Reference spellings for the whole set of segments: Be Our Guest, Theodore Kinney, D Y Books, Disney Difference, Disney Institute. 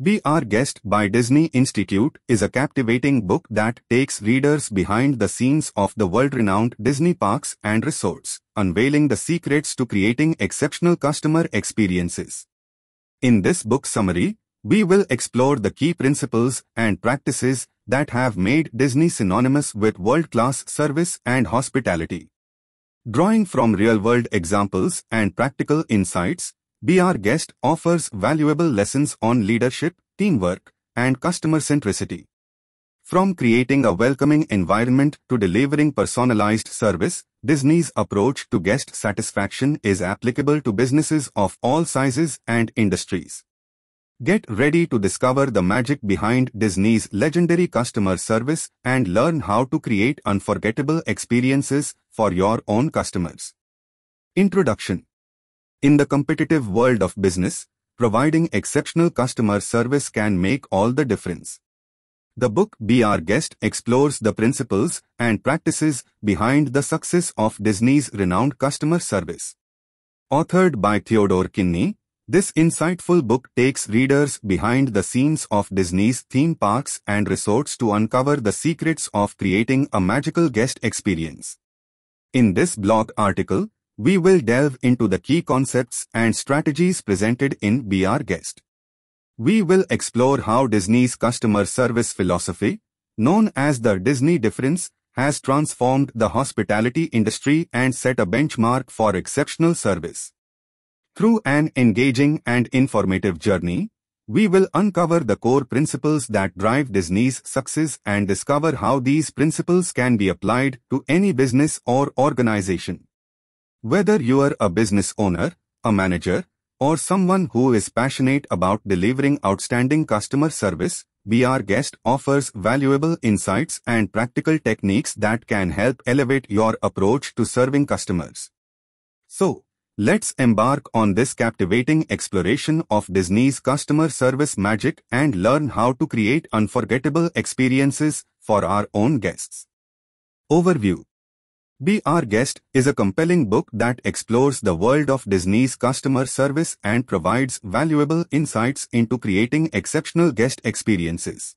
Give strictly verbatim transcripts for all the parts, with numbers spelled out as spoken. Be Our Guest by Disney Institute is a captivating book that takes readers behind the scenes of the world-renowned Disney parks and resorts, unveiling the secrets to creating exceptional customer experiences. In this book summary, we will explore the key principles and practices that have made Disney synonymous with world-class service and hospitality. Drawing from real-world examples and practical insights, Be Our Guest offers valuable lessons on leadership, teamwork, and customer centricity. From creating a welcoming environment to delivering personalized service, Disney's approach to guest satisfaction is applicable to businesses of all sizes and industries. Get ready to discover the magic behind Disney's legendary customer service and learn how to create unforgettable experiences for your own customers. Introduction. In the competitive world of business, providing exceptional customer service can make all the difference. The book Be Our Guest explores the principles and practices behind the success of Disney's renowned customer service. Authored by Theodore Kinney, this insightful book takes readers behind the scenes of Disney's theme parks and resorts to uncover the secrets of creating a magical guest experience. In this blog article, we will delve into the key concepts and strategies presented in Be Our Guest. We will explore how Disney's customer service philosophy, known as the Disney Difference, has transformed the hospitality industry and set a benchmark for exceptional service. Through an engaging and informative journey, we will uncover the core principles that drive Disney's success and discover how these principles can be applied to any business or organization. Whether you are a business owner, a manager, or someone who is passionate about delivering outstanding customer service, Be Our Guest offers valuable insights and practical techniques that can help elevate your approach to serving customers. So, let's embark on this captivating exploration of Disney's customer service magic and learn how to create unforgettable experiences for our own guests. Overview. Be Our Guest is a compelling book that explores the world of Disney's customer service and provides valuable insights into creating exceptional guest experiences.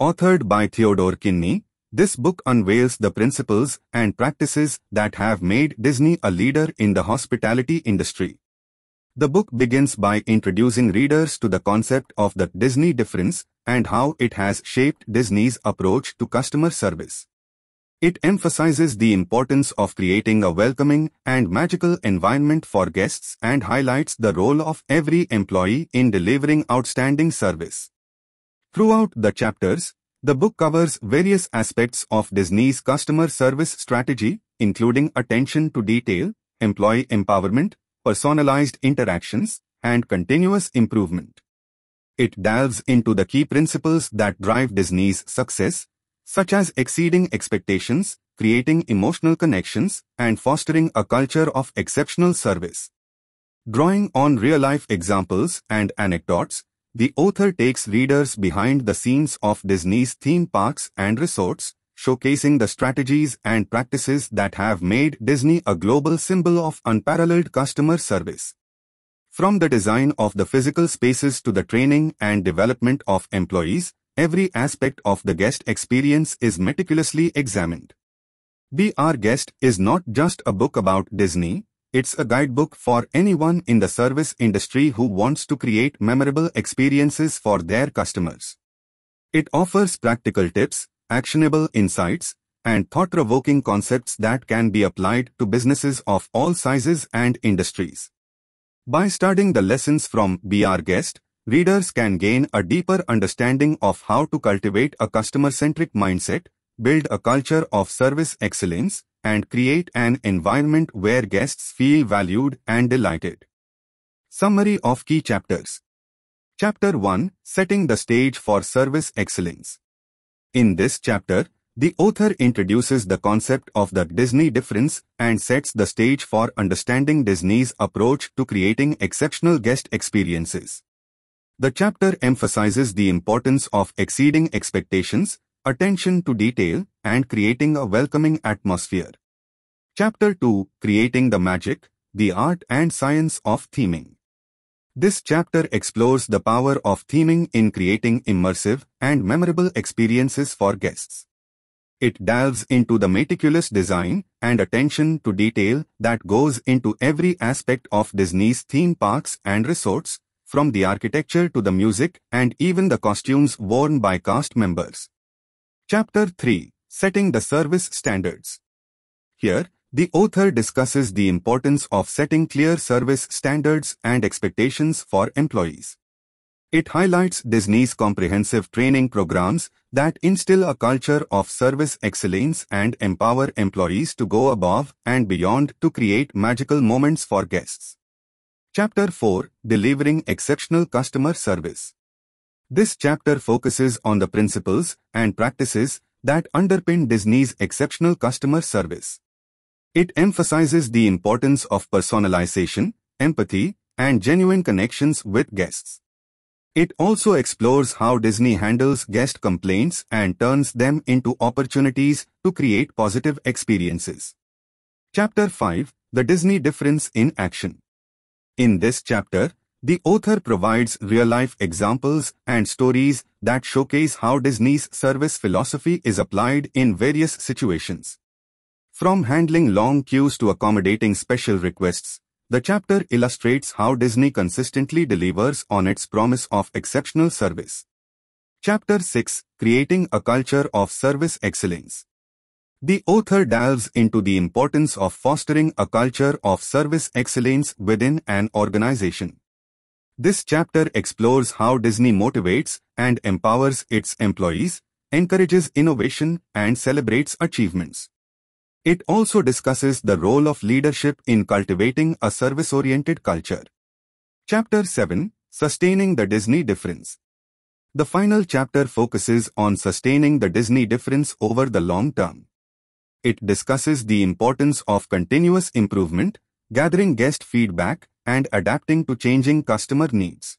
Authored by Theodore Kinney, this book unveils the principles and practices that have made Disney a leader in the hospitality industry. The book begins by introducing readers to the concept of the Disney Difference and how it has shaped Disney's approach to customer service. It emphasizes the importance of creating a welcoming and magical environment for guests and highlights the role of every employee in delivering outstanding service. Throughout the chapters, the book covers various aspects of Disney's customer service strategy, including attention to detail, employee empowerment, personalized interactions, and continuous improvement. It delves into the key principles that drive Disney's success, such as exceeding expectations, creating emotional connections, and fostering a culture of exceptional service. Drawing on real-life examples and anecdotes, the author takes readers behind the scenes of Disney's theme parks and resorts, showcasing the strategies and practices that have made Disney a global symbol of unparalleled customer service. From the design of the physical spaces to the training and development of employees, every aspect of the guest experience is meticulously examined. Be Our Guest is not just a book about Disney, it's a guidebook for anyone in the service industry who wants to create memorable experiences for their customers. It offers practical tips, actionable insights, and thought-provoking concepts that can be applied to businesses of all sizes and industries. By studying the lessons from Be Our Guest, readers can gain a deeper understanding of how to cultivate a customer-centric mindset, build a culture of service excellence, and create an environment where guests feel valued and delighted. Summary of key chapters. Chapter one. Setting the stage for service excellence. In this chapter, the author introduces the concept of the Disney Difference and sets the stage for understanding Disney's approach to creating exceptional guest experiences. The chapter emphasizes the importance of exceeding expectations, attention to detail, and creating a welcoming atmosphere. Chapter two. Creating the Magic, the Art and Science of Theming. This chapter explores the power of theming in creating immersive and memorable experiences for guests. It delves into the meticulous design and attention to detail that goes into every aspect of Disney's theme parks and resorts, from the architecture to the music and even the costumes worn by cast members. Chapter three: Setting the Service Standards. Here, the author discusses the importance of setting clear service standards and expectations for employees. It highlights Disney's comprehensive training programs that instill a culture of service excellence and empower employees to go above and beyond to create magical moments for guests. Chapter four: Delivering Exceptional Customer Service. This chapter focuses on the principles and practices that underpin Disney's exceptional customer service. It emphasizes the importance of personalization, empathy, and genuine connections with guests. It also explores how Disney handles guest complaints and turns them into opportunities to create positive experiences. Chapter five: The Disney Difference in Action. In this chapter, the author provides real-life examples and stories that showcase how Disney's service philosophy is applied in various situations. From handling long queues to accommodating special requests, the chapter illustrates how Disney consistently delivers on its promise of exceptional service. Chapter six: Creating a Culture of Service Excellence. The author delves into the importance of fostering a culture of service excellence within an organization. This chapter explores how Disney motivates and empowers its employees, encourages innovation, and celebrates achievements. It also discusses the role of leadership in cultivating a service-oriented culture. Chapter seven: Sustaining the Disney Difference. The final chapter focuses on sustaining the Disney difference over the long term. It discusses the importance of continuous improvement, gathering guest feedback, and adapting to changing customer needs.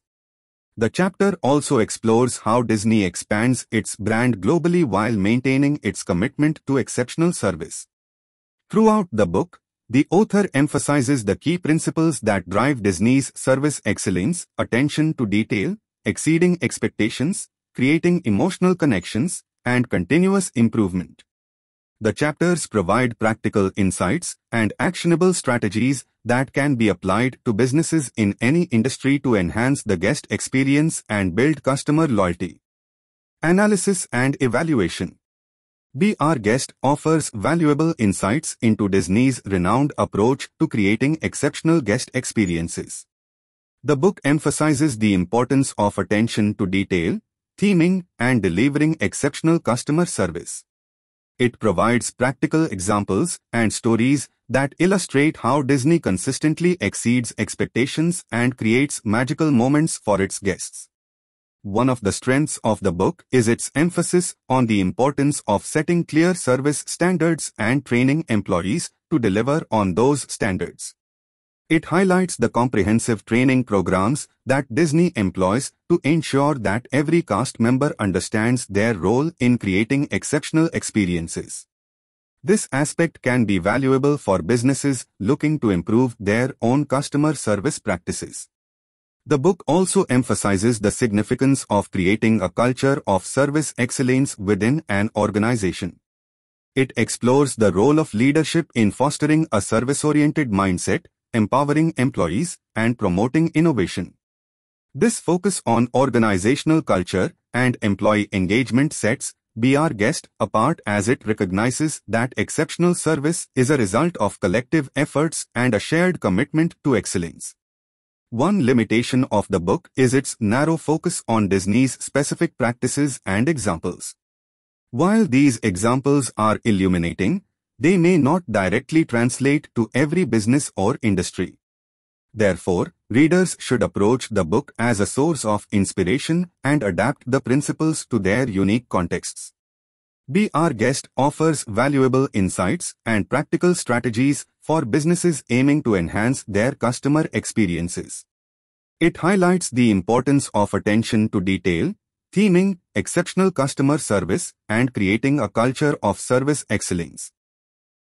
The chapter also explores how Disney expands its brand globally while maintaining its commitment to exceptional service. Throughout the book, the author emphasizes the key principles that drive Disney's service excellence: attention to detail, exceeding expectations, creating emotional connections, and continuous improvement. The chapters provide practical insights and actionable strategies that can be applied to businesses in any industry to enhance the guest experience and build customer loyalty. Analysis and Evaluation. Be Our Guest offers valuable insights into Disney's renowned approach to creating exceptional guest experiences. The book emphasizes the importance of attention to detail, theming, and delivering exceptional customer service. It provides practical examples and stories that illustrate how Disney consistently exceeds expectations and creates magical moments for its guests. One of the strengths of the book is its emphasis on the importance of setting clear service standards and training employees to deliver on those standards. It highlights the comprehensive training programs that Disney employs to ensure that every cast member understands their role in creating exceptional experiences. This aspect can be valuable for businesses looking to improve their own customer service practices. The book also emphasizes the significance of creating a culture of service excellence within an organization. It explores the role of leadership in fostering a service-oriented mindset, empowering employees, and promoting innovation. This focus on organizational culture and employee engagement sets Be Our Guest apart, as it recognizes that exceptional service is a result of collective efforts and a shared commitment to excellence. One limitation of the book is its narrow focus on Disney's specific practices and examples. While these examples are illuminating, they may not directly translate to every business or industry. Therefore, readers should approach the book as a source of inspiration and adapt the principles to their unique contexts. Be Our Guest offers valuable insights and practical strategies for businesses aiming to enhance their customer experiences. It highlights the importance of attention to detail, theming, exceptional customer service, and creating a culture of service excellence.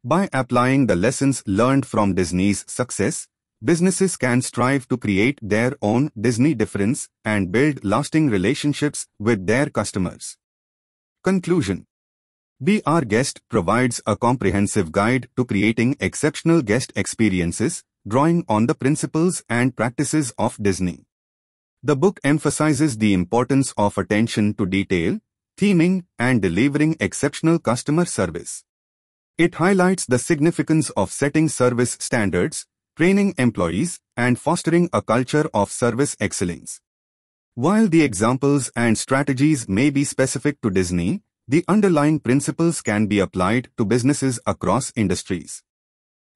By applying the lessons learned from Disney's success, businesses can strive to create their own Disney difference and build lasting relationships with their customers. Conclusion. Be Our Guest provides a comprehensive guide to creating exceptional guest experiences, drawing on the principles and practices of Disney. The book emphasizes the importance of attention to detail, theming, and delivering exceptional customer service. It highlights the significance of setting service standards, training employees, and fostering a culture of service excellence. While the examples and strategies may be specific to Disney, the underlying principles can be applied to businesses across industries.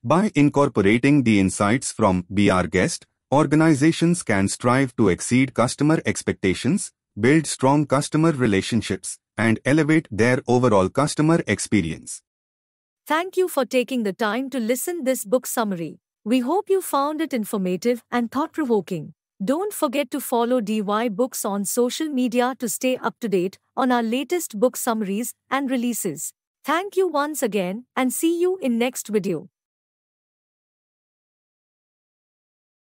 By incorporating the insights from Be Our Guest, organizations can strive to exceed customer expectations, build strong customer relationships, and elevate their overall customer experience. Thank you for taking the time to listen to this book summary. We hope you found it informative and thought-provoking. Don't forget to follow D Y Books on social media to stay up to date on our latest book summaries and releases. Thank you once again and see you in next video.